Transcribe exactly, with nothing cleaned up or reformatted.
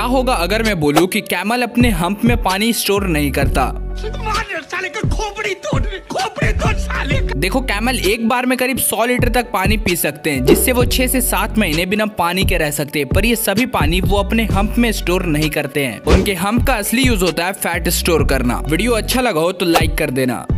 क्या होगा अगर मैं बोलूं कि कैमल अपने हम्प में पानी स्टोर नहीं करता? साले का खोपड़ी तोड़, खोपड़ी तोड़ साले का। देखो कैमल एक बार में करीब सौ लीटर तक पानी पी सकते हैं, जिससे वो छह से सात महीने बिना पानी के रह सकते हैं, पर ये सभी पानी वो अपने हम्प में स्टोर नहीं करते हैं। उनके हम्प का असली यूज होता है फैट स्टोर करना। वीडियो अच्छा लगा हो तो लाइक कर देना।